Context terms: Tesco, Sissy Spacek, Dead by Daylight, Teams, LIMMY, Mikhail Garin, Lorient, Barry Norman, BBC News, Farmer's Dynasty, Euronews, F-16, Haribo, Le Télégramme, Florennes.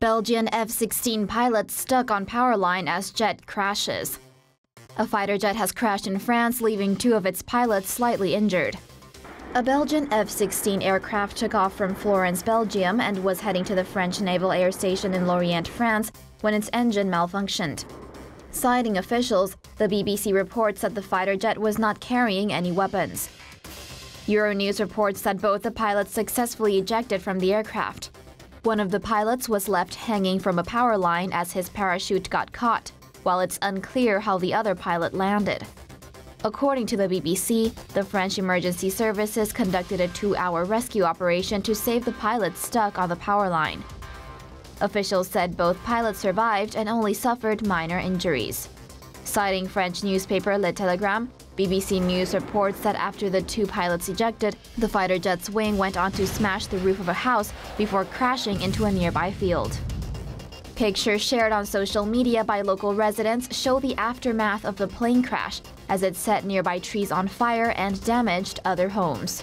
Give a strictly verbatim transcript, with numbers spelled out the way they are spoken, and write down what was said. Belgian F sixteen pilot stuck on power line as jet crashes. A fighter jet has crashed in France, leaving two of its pilots slightly injured. A Belgian F sixteen aircraft took off from Florennes, Belgium, and was heading to the French Naval Air Station in Lorient, France, when its engine malfunctioned. Citing officials, the B B C reports that the fighter jet was not carrying any weapons. Euronews reports that both the pilots successfully ejected from the aircraft. One of the pilots was left hanging from a power line as his parachute got caught, while it's unclear how the other pilot landed. According to the B B C, the French emergency services conducted a two-hour rescue operation to save the pilots stuck on the power line. Officials said both pilots survived and only suffered minor injuries. Citing French newspaper Le Télégramme, B B C News reports that after the two pilots ejected, the fighter jet's wing went on to smash the roof of a house before crashing into a nearby field. Pictures shared on social media by local residents show the aftermath of the plane crash, as it set nearby trees on fire and damaged other homes.